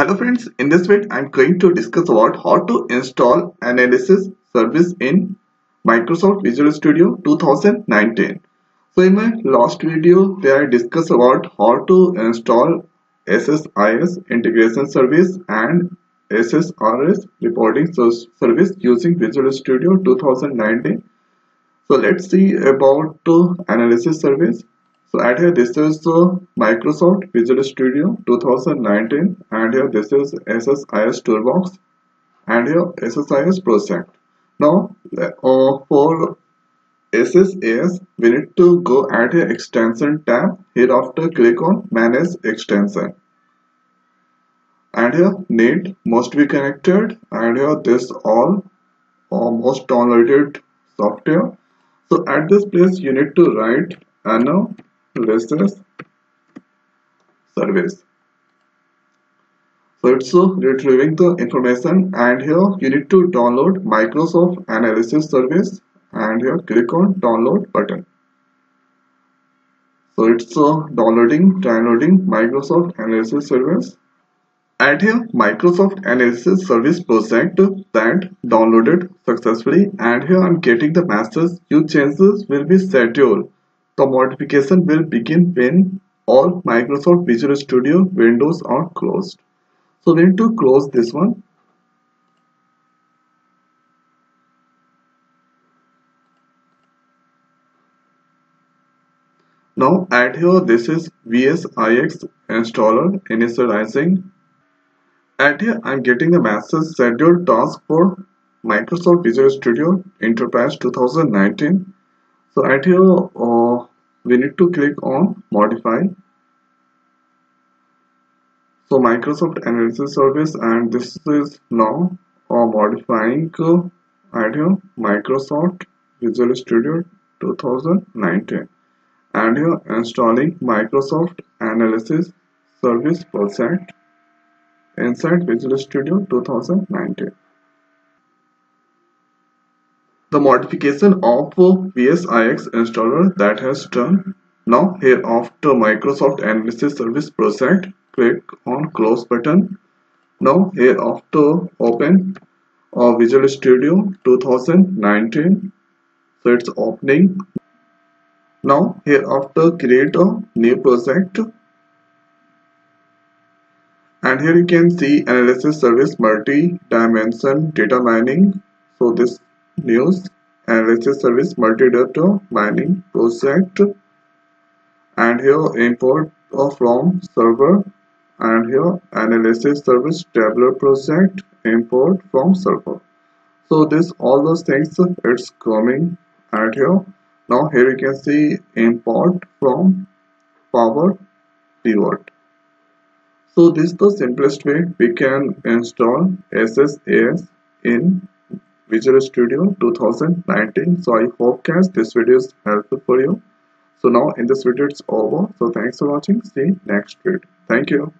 Hello friends, in this video I am going to discuss about how to install analysis service in Microsoft Visual Studio 2019. So in my last video where I discussed about how to install SSIS integration service and SSRS reporting service using Visual Studio 2019. So let's see about analysis service. So at here this is Microsoft Visual Studio 2019 and here this is SSIS toolbox and here SSIS project. Now for SSAS we need to go at here extension tab, hereafter click on manage extension. And here need must be connected and here this all most downloaded software. So at this place you need to write analysis service. So it's retrieving the information and here you need to download Microsoft analysis service and here click on download button. So it's downloading Microsoft analysis service. And here Microsoft analysis service project that downloaded successfully and here I'm getting the message your changes will be scheduled. The modification will begin when all Microsoft Visual Studio windows are closed. So we need to close this one. Now at here this is VSIX installer initializing. At here I am getting the message scheduled task for Microsoft Visual Studio Enterprise 2019. So at here we need to click on modify. So Microsoft analysis service and this is now modifying at here Microsoft Visual Studio 2019 and here installing Microsoft analysis service project inside Visual Studio 2019. The modification of VSIX installer that has done. Now here after Microsoft Analysis Service project, click on close button. Now here after open Visual Studio 2019. So it's opening. Now here after create a new project. And here you can see Analysis Service multi-dimension data mining. So this news analysis service multi-data mining project and here import from server and here analysis service tabular project import from server. So this all those things it's coming at here. Now here you can see import from power pivot. So this is the simplest way we can install SSAS in Visual Studio 2019. So I hope guys this video is helpful for you. So now in this video it's over. So thanks for watching. See you next video. Thank you.